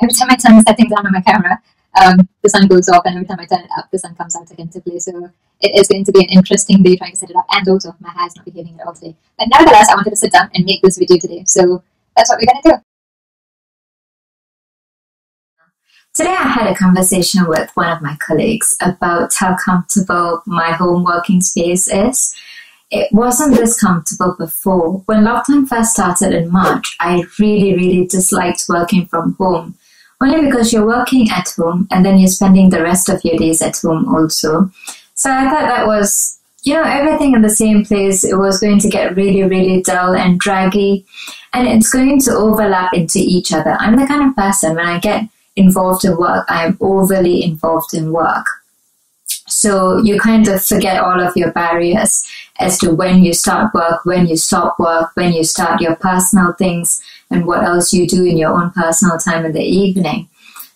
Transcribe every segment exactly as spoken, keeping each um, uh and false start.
every time I turn the settings on on my camera, um, the sun goes off, and every time I turn it up, the sun comes out again to play. So it is going to be an interesting day trying to set it up, and also my hair is not behaving at all today. But nevertheless, I wanted to sit down and make this video today, so that's what we're going to do. Today I had a conversation with one of my colleagues about how comfortable my home working space is. It wasn't this comfortable before. When lockdown first started in March, I really, really disliked working from home. Only because you're working at home and then you're spending the rest of your days at home also. So I thought that was, you know, everything in the same place. It was going to get really, really dull and draggy. And it's going to overlap into each other. I'm the kind of person, when I get involved in work, I'm overly involved in work. So you kind of forget all of your barriers as to when you start work, when you stop work, when you start your personal things, and what else you do in your own personal time in the evening.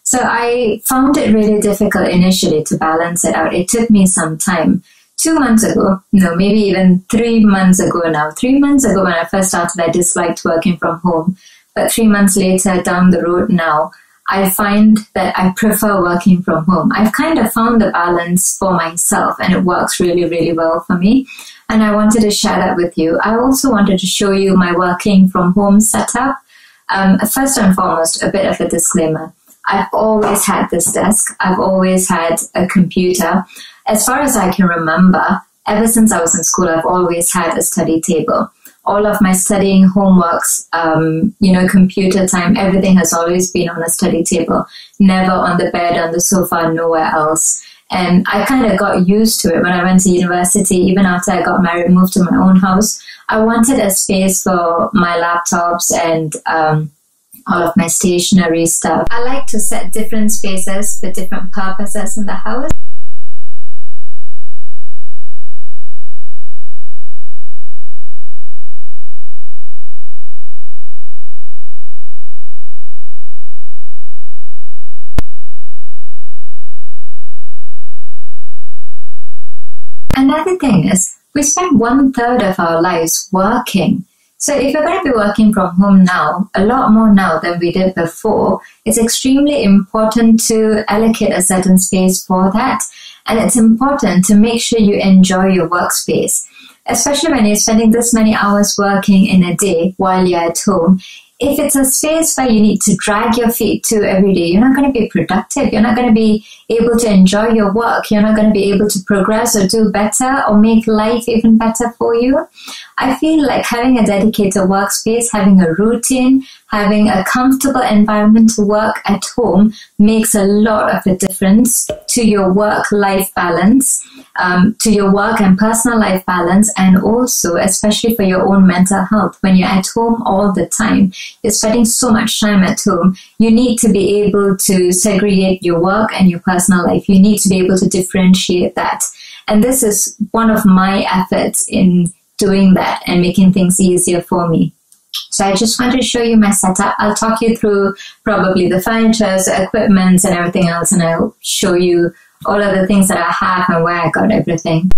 So I found it really difficult initially to balance it out. It took me some time. Two months ago, no, maybe even three months ago now. Three months ago when I first started, I disliked working from home. But three months later, down the road now, I find that I prefer working from home. I've kind of found a balance for myself, and it works really, really well for me. And I wanted to share that with you. I also wanted to show you my working from home setup. Um, first and foremost, a bit of a disclaimer. I've always had this desk. I've always had a computer. As far as I can remember, ever since I was in school, I've always had a study table. All of my studying, homeworks, um, you know, computer time, everything has always been on a study table, never on the bed, on the sofa, nowhere else. And I kind of got used to it when I went to university. Even after I got married, moved to my own house, I wanted a space for my laptops and um, all of my stationery stuff. I like to set different spaces for different purposes in the house. Another thing is, we spend one third of our lives working. So if you're going to be working from home now, a lot more now than we did before, it's extremely important to allocate a certain space for that. And it's important to make sure you enjoy your workspace. Especially when you're spending this many hours working in a day while you're at home. If it's a space where you need to drag your feet to every day, you're not going to be productive. You're not going to be able to enjoy your work. You're not going to be able to progress or do better or make life even better for you. I feel like having a dedicated workspace, having a routine, having a comfortable environment to work at home makes a lot of a difference to your work-life balance, um, to your work and personal life balance, and also especially for your own mental health. When you're at home all the time, you're spending so much time at home, you need to be able to segregate your work and your personal life. You need to be able to differentiate that. And this is one of my efforts in doing that and making things easier for me. So I just wanted to show you my setup. I'll talk you through probably the furniture, the equipment, and everything else, and I'll show you all of the things that I have and where I got everything.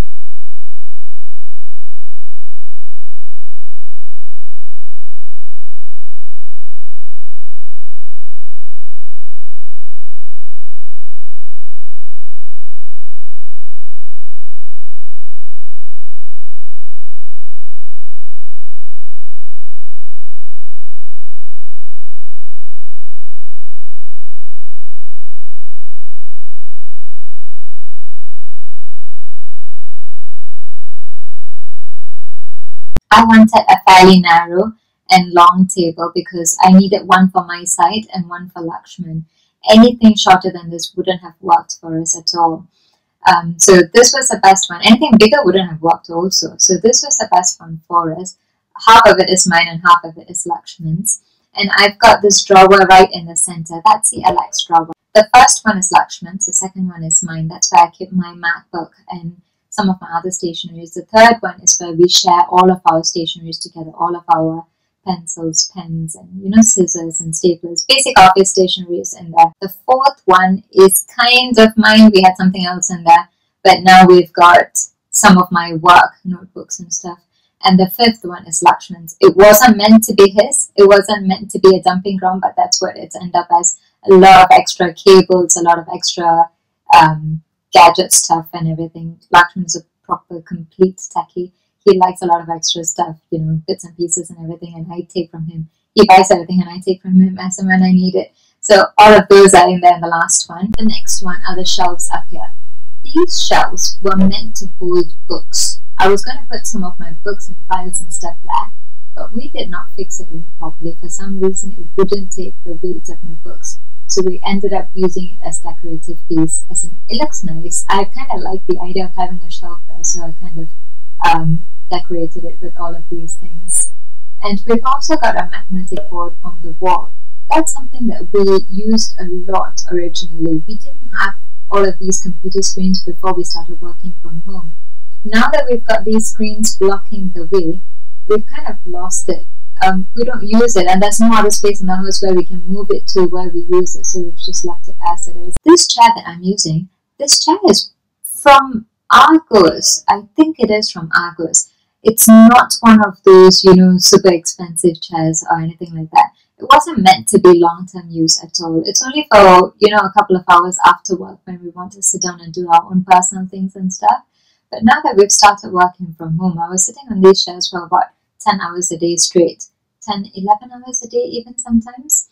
I wanted a fairly narrow and long table because I needed one for my side and one for Lakshman. Anything shorter than this wouldn't have worked for us at all. Um, so this was the best one. Anything bigger wouldn't have worked also. So this was the best one for us. Half of it is mine and half of it is Lakshman's. And I've got this drawer right in the center. That's the L X drawer. The first one is Lakshman's. The second one is mine. That's where I keep my MacBook and some of my other stationaries. The third one is where we share all of our stationaries together, all of our pencils, pens, and you know, scissors and staplers, basic office stationaries in there. The fourth one is kind of mine. We had something else in there, but now we've got some of my work notebooks and stuff. And the fifth one is Lakshman's. It wasn't meant to be his. It wasn't meant to be a dumping ground, but that's what it's ended up as, a lot of extra cables, a lot of extra um, gadget stuff and everything. Lakshman's a proper complete techie. He likes a lot of extra stuff, you know, bits and pieces and everything, and I take from him. He buys everything and I take from him as and when I need it. So all of those are in there in the last one. The next one are the shelves up here. These shelves were meant to hold books. I was going to put some of my books and files and stuff there, but we did not fix it in properly. For some reason, it wouldn't take the weight of my books. So we ended up using it as decorative piece. As in, it looks nice. I kind of like the idea of having a shelf there, so I kind of um, decorated it with all of these things. And we've also got a magnetic board on the wall. That's something that we used a lot originally. We didn't have all of these computer screens before we started working from home. Now that we've got these screens blocking the way, we've kind of lost it. Um, we don't use it, and there's no other space in the house where we can move it to where we use it, so we've just left it as it is. This chair that I'm using, this chair is from Argos. I think it is from Argos. It's not one of those, you know, super expensive chairs or anything like that. It wasn't meant to be long-term use at all. It's only for, you know, a couple of hours after work when we want to sit down and do our own personal things and stuff. But now that we've started working from home, I was sitting on these chairs for about ten hours a day straight. ten, eleven hours a day even sometimes.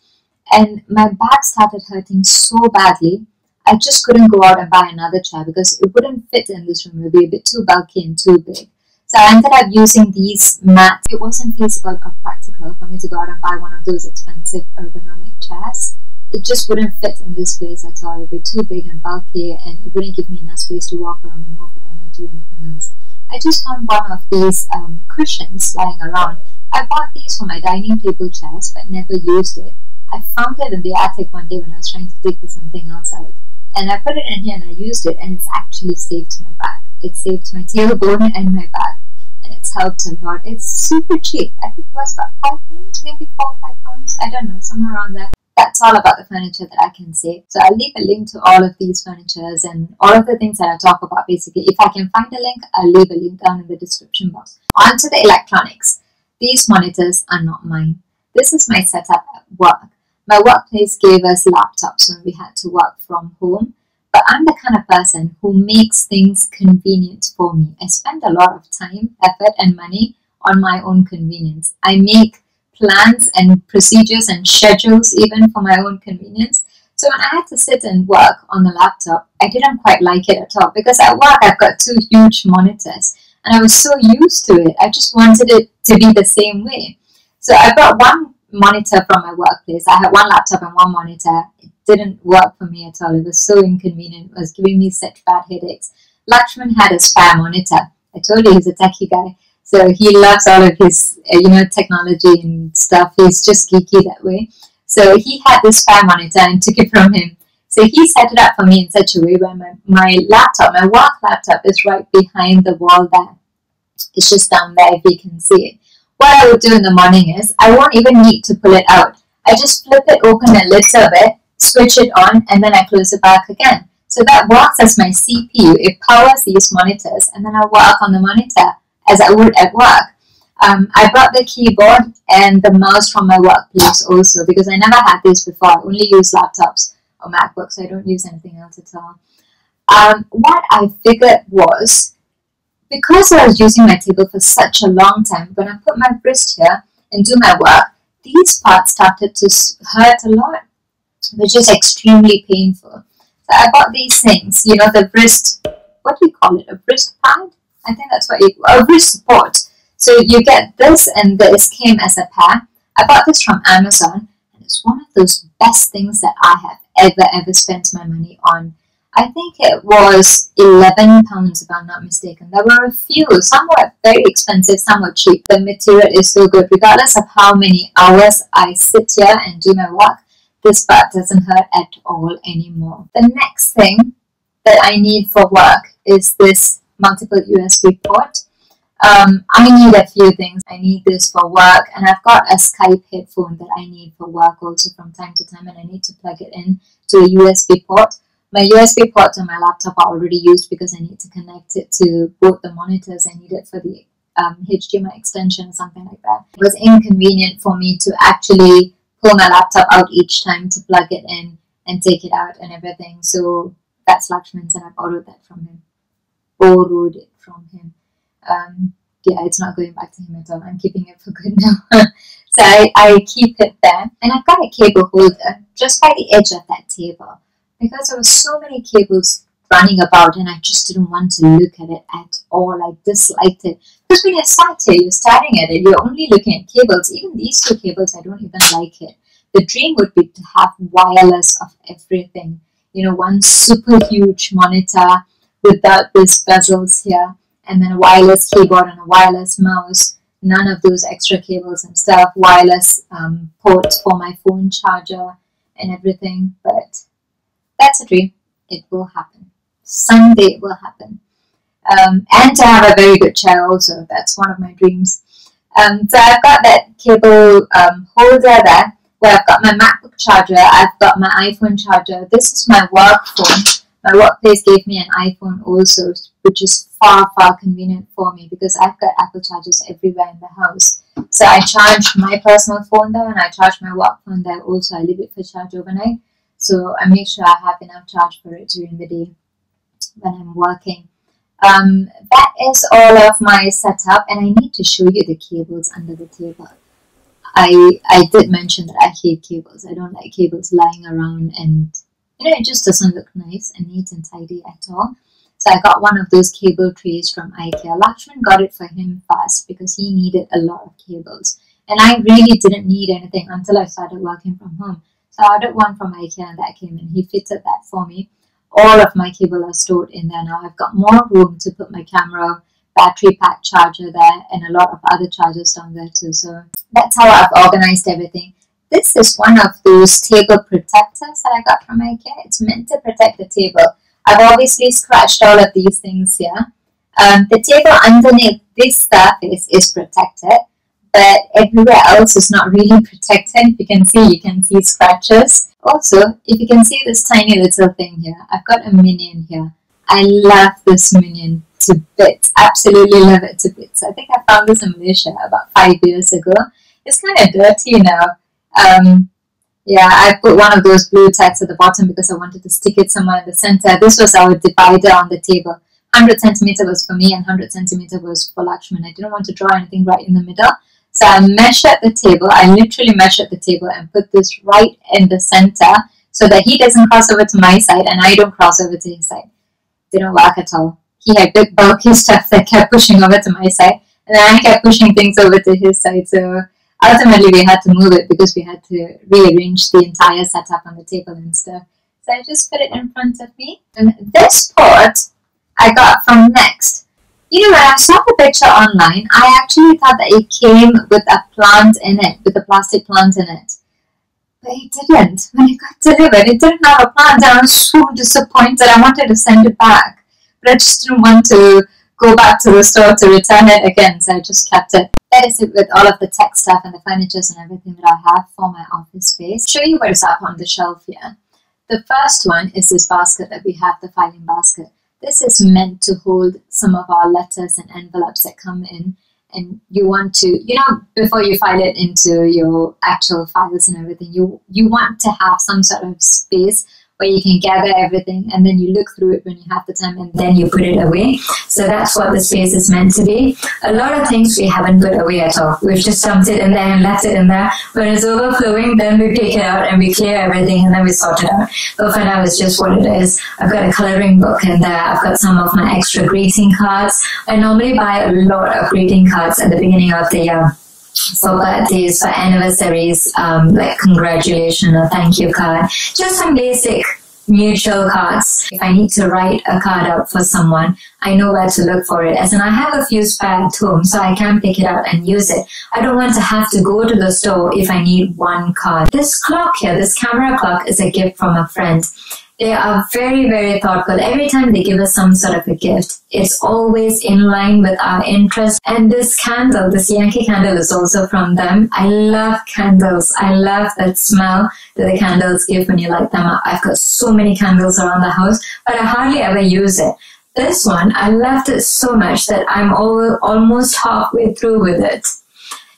And my back started hurting so badly, I just couldn't go out and buy another chair because it wouldn't fit in this room. It would be a bit too bulky and too big. So I ended up using these mats. It wasn't feasible or practical for me to go out and buy one of those expensive ergonomic chairs. It just wouldn't fit in this place at all. It would be too big and bulky, and it wouldn't give me enough space to walk around and move around and do anything else. I just found one of these um, cushions lying around. I bought these for my dining table chairs but never used it. I found it in the attic one day when I was trying to dig for something else out. And I put it in here and I used it, and it's actually saved my back. It saved my tailbone and my back, and it's helped a lot. It's super cheap. I think it was about five pounds, maybe four or five pounds. I don't know, somewhere around there. That's all about the furniture that I can say. So I'll leave a link to all of these furnitures and all of the things that I talk about basically. If I can find a link, I'll leave a link down in the description box. On to the electronics. These monitors are not mine. This is my setup at work. My workplace gave us laptops when we had to work from home, but I'm the kind of person who makes things convenient for me. I spend a lot of time, effort and money on my own convenience. I make plans and procedures and schedules even for my own convenience. So when I had to sit and work on the laptop, I didn't quite like it at all, because at work I've got two huge monitors and I was so used to it. I just wanted it to be the same way. So I brought one monitor from my workplace. I had one laptop and one monitor. It didn't work for me at all. It was so inconvenient. It was giving me such bad headaches. Lakshman had a spare monitor. I told you he's a techie guy. So he loves all of his, you know, technology and stuff. He's just geeky that way. So he had this spare monitor and took it from him. So he set it up for me in such a way where my, my laptop, my work laptop, is right behind the wall there. It's just down there if you can see it. What I would do in the morning is, I won't even need to pull it out. I just flip it open a little bit, switch it on, and then I close it back again. So that works as my C P U. It powers these monitors, and then I work on the monitor as I would at work. Um, I brought the keyboard and the mouse from my workplace also, because I never had these before. I only use laptops or MacBooks, so I don't use anything else at all. Um, what I figured was, because I was using my table for such a long time, when I put my wrist here and do my work, these parts started to hurt a lot, which is extremely painful. So I bought these things, you know, the wrist, what do you call it, a wrist pad? I think that's what you, a wrist support. So you get this, and this came as a pair. I bought this from Amazon, and it's one of those best things that I have ever, ever spent my money on. I think it was eleven pounds if I'm not mistaken. There were a few, some were very expensive, some were cheap. The material is so good. Regardless of how many hours I sit here and do my work, this part doesn't hurt at all anymore. The next thing that I need for work is this multiple U S B port. Um, I need a few things. I need this for work, and I've got a Skype headphone that I need for work also from time to time, and I need to plug it in to a U S B port. My U S B ports on my laptop are already used because I need to connect it to both the monitors. I need it for the um, H D M I extension or something like that. It was inconvenient for me to actually pull my laptop out each time to plug it in and take it out and everything. So that's Lakshman's, and I borrowed that from him. Borrowed it from him. Um, yeah, it's not going back to him at all. I'm keeping it for good now. So I, I keep it there. And I've got a cable holder just by the edge of that table, because there were so many cables running about and I just didn't want to look at it at all. I disliked it. Because when you're sat here, you're staring at it, you're only looking at cables. Even these two cables, I don't even like it. The dream would be to have wireless of everything. You know, one super huge monitor without these bezels here, and then a wireless keyboard and a wireless mouse. None of those extra cables and stuff. Wireless um, port for my phone charger and everything. But that's a dream. It will happen. Someday it will happen. Um, and to have a very good chair also. That's one of my dreams. Um, so I've got that cable um, holder there, where I've got my MacBook charger, I've got my iPhone charger. This is my work phone. My workplace gave me an iPhone also, which is far, far convenient for me because I've got Apple chargers everywhere in the house. So I charge my personal phone there and I charge my work phone there also. I leave it for charge overnight. So I make sure I have enough charge for it during the day when I'm working. Um, that is all of my setup, and I need to show you the cables under the table. I, I did mention that I hate cables. I don't like cables lying around, and you know, it just doesn't look nice and neat and tidy at all. So I got one of those cable trays from IKEA. Lakshman got it for him first because he needed a lot of cables. And I really didn't need anything until I started working from home. So I ordered one from IKEA and that came in. He fitted that for me. All of my cables are stored in there now. I've got more room to put my camera, battery pack charger there, and a lot of other chargers down there too. So that's how I've organized everything. This is one of those table protectors that I got from IKEA. It's meant to protect the table. I've obviously scratched all of these things here. Um, the table underneath this surface is protected, but everywhere else is not really protected. If you can see, you can see scratches. Also, if you can see this tiny little thing here, I've got a minion here. I love this minion to bits. Absolutely love it to bits. I think I found this in Malaysia about five years ago. It's kind of dirty now. Um, yeah, I put one of those blue tags at the bottom because I wanted to stick it somewhere in the center. This was our divider on the table. one hundred centimeter was for me and one hundred centimeter was for Lakshman. I didn't want to draw anything right in the middle. So I measured the table. I literally measured the table and put this right in the center so that he doesn't cross over to my side and I don't cross over to his side. Didn't work at all. He had big bulky stuff that kept pushing over to my side, and then I kept pushing things over to his side. So ultimately we had to move it because we had to rearrange the entire setup on the table and stuff. So I just put it in front of me. And this port I got from Next. You know, when I saw the picture online, I actually thought that it came with a plant in it, with a plastic plant in it. But it didn't. When it got delivered, it didn't have a plant, and I was so disappointed. I wanted to send it back, but I just didn't want to go back to the store to return it again, so I just kept it. That is it with all of the tech stuff and the furnitures and everything that I have for my office space. Show you what's up on the shelf here. The first one is this basket that we have, the filing basket. This is meant to hold some of our letters and envelopes that come in, and you want to, you know, before you file it into your actual files and everything, you, you want to have some sort of space where you can gather everything, and then you look through it when you have the time, and then you put it away. So that's what the space is meant to be. A lot of things we haven't put away at all. We've just dumped it in there and left it in there. When it's overflowing, then we take it out and we clear everything and then we sort it out. But for now, it's just what it is. I've got a coloring book in there. I've got some of my extra greeting cards. I normally buy a lot of greeting cards at the beginning of the year. For birthdays, for anniversaries, um, like congratulations or thank you card. Just some basic mutual cards. If I need to write a card out for someone, I know where to look for it. As in, I have a few spare at home, so I can pick it up and use it. I don't want to have to go to the store if I need one card. This clock here, this camera clock, is a gift from a friend. They are very, very thoughtful. Every time they give us some sort of a gift, it's always in line with our interest. And this candle, this Yankee candle, is also from them. I love candles. I love that smell that the candles give when you light them up. I've got so many candles around the house, but I hardly ever use it. This one, I loved it so much that I'm all, almost halfway through with it.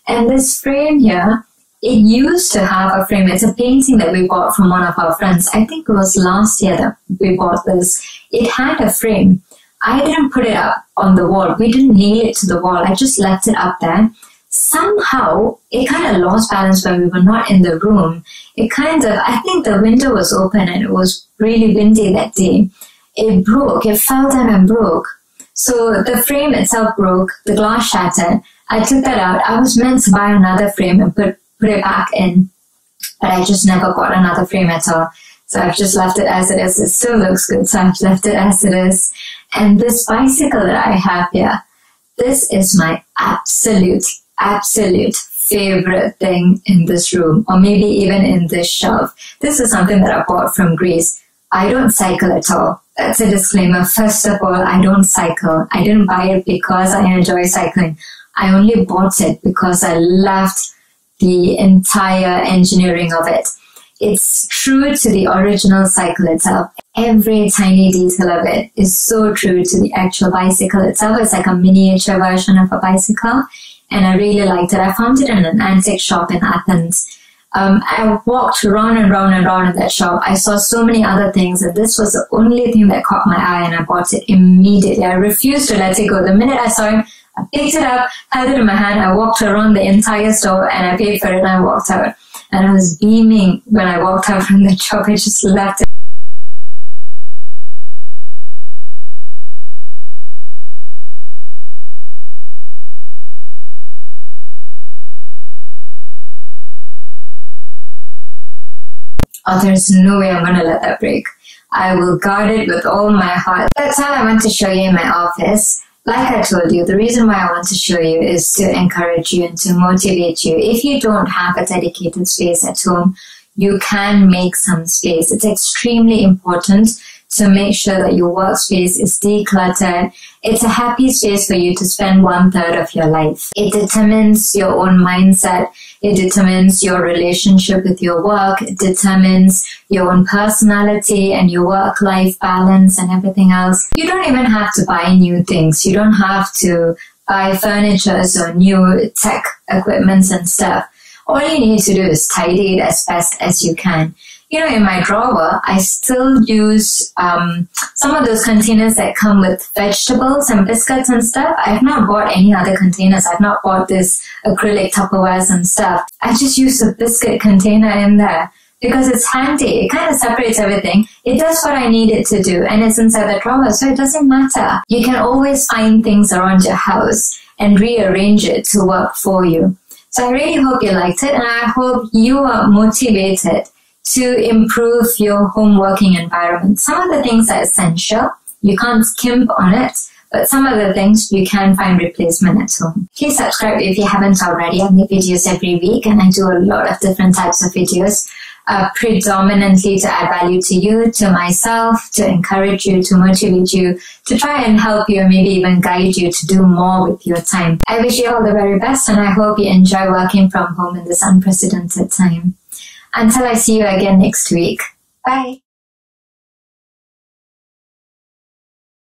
And this frame here, It used to have a frame. It's a painting that we bought from one of our friends. I think it was last year that we bought this. It had a frame. I didn't put it up on the wall. We didn't nail it to the wall. I just left it up there. Somehow, it kind of lost balance when we were not in the room. It kind of, I think the window was open and it was really windy that day. It broke. It fell down and broke. So the frame itself broke. The glass shattered. I took that out. I was meant to buy another frame and put put it back in, but I just never bought another frame at all. So I've just left it as it is. It still looks good, so I've left it as it is. And this bicycle that I have here, this is my absolute, absolute favorite thing in this room, or maybe even in this shelf. This is something that I bought from Greece. I don't cycle at all. That's a disclaimer. First of all, I don't cycle. I didn't buy it because I enjoy cycling. I only bought it because I loved the entire engineering of it. It's true to the original cycle itself. Every tiny detail of it is so true to the actual bicycle itself. It's like a miniature version of a bicycle, and I really liked it. I found it in an antique shop in Athens. Um, I walked round and round and round in that shop. I saw so many other things, and this was the only thing that caught my eye, and I bought it immediately. I refused to let it go. The minute I saw it, I picked it up, held it in my hand, I walked around the entire store, and I paid for it, and I walked out. And I was beaming when I walked out from the shop. I just left it. Oh, there's no way I'm going to let that break. I will guard it with all my heart. That's all I want to show you in my office. Like I told you, the reason why I want to show you is to encourage you and to motivate you. If you don't have a dedicated space at home, you can make some space. It's extremely important to make sure that your workspace is decluttered. It's a happy space for you to spend one third of your life. It determines your own mindset. It determines your relationship with your work. It determines your own personality and your work-life balance and everything else. You don't even have to buy new things. You don't have to buy furniture or new tech equipments and stuff. All you need to do is tidy it as best as you can. You know, in my drawer, I still use um, some of those containers that come with vegetables and biscuits and stuff. I've not bought any other containers. I've not bought this acrylic Tupperwares and stuff. I just use a biscuit container in there because it's handy. It kind of separates everything. It does what I need it to do, and it's inside the drawer, so it doesn't matter. You can always find things around your house and rearrange it to work for you. So I really hope you liked it, and I hope you are motivated to improve your home working environment. Some of the things are essential. You can't skimp on it, but some of the things you can find replacement at home. Please subscribe if you haven't already. I make videos every week, and I do a lot of different types of videos, uh, predominantly to add value to you, to myself, to encourage you, to motivate you, to try and help you, maybe even guide you to do more with your time. I wish you all the very best, and I hope you enjoy working from home in this unprecedented time. Until I see you again next week. Bye.